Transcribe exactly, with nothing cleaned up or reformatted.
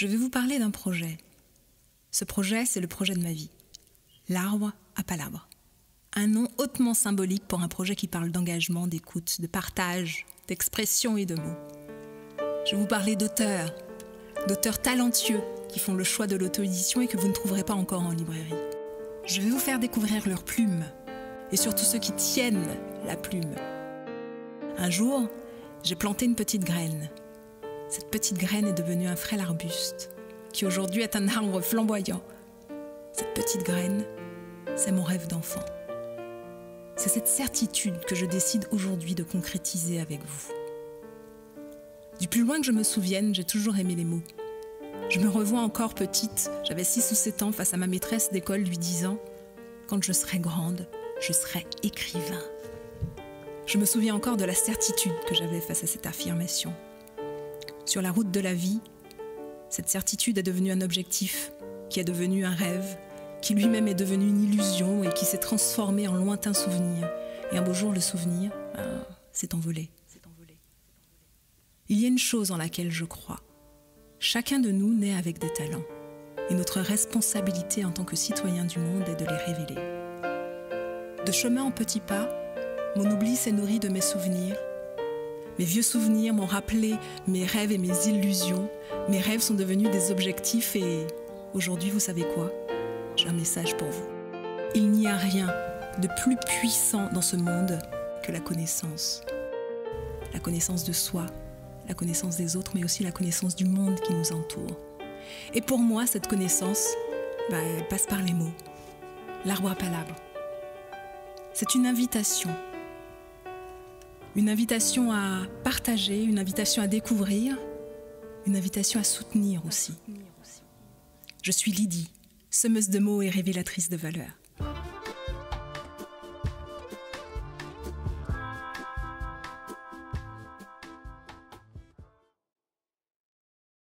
je vais vous parler d'un projet. Ce projet, c'est le projet de ma vie. L'arbre à palabres. Un nom hautement symbolique pour un projet qui parle d'engagement, d'écoute, de partage, d'expression et de mots. Je vais vous parler d'auteurs, d'auteurs talentueux qui font le choix de l'auto-édition et que vous ne trouverez pas encore en librairie. Je vais vous faire découvrir leurs plumes et surtout ceux qui tiennent la plume. Un jour, j'ai planté une petite graine. Cette petite graine est devenue un frêle arbuste qui aujourd'hui est un arbre flamboyant. Cette petite graine, c'est mon rêve d'enfant. C'est cette certitude que je décide aujourd'hui de concrétiser avec vous. Du plus loin que je me souvienne, j'ai toujours aimé les mots. Je me revois encore petite, j'avais six ou sept ans, face à ma maîtresse d'école lui disant « Quand je serai grande, je serai écrivain ». Je me souviens encore de la certitude que j'avais face à cette affirmation. Sur la route de la vie, cette certitude est devenue un objectif, qui est devenu un rêve, qui lui-même est devenu une illusion et qui s'est transformé en lointain souvenir. Et un beau jour, le souvenir euh, s'est envolé. Il y a une chose en laquelle je crois. Chacun de nous naît avec des talents. Et notre responsabilité en tant que citoyen du monde est de les révéler. De chemin en petits pas, mon oubli s'est nourri de mes souvenirs. Mes vieux souvenirs m'ont rappelé mes rêves et mes illusions. Mes rêves sont devenus des objectifs et... Aujourd'hui, vous savez quoi ? J'ai un message pour vous. Il n'y a rien de plus puissant dans ce monde que la connaissance. La connaissance de soi, la connaissance des autres, mais aussi la connaissance du monde qui nous entoure. Et pour moi, cette connaissance, bah, elle passe par les mots. L'arbre à palabres. C'est une invitation. Une invitation à partager, une invitation à découvrir, une invitation à soutenir aussi. Je suis Lydie, semeuse de mots et révélatrice de valeurs.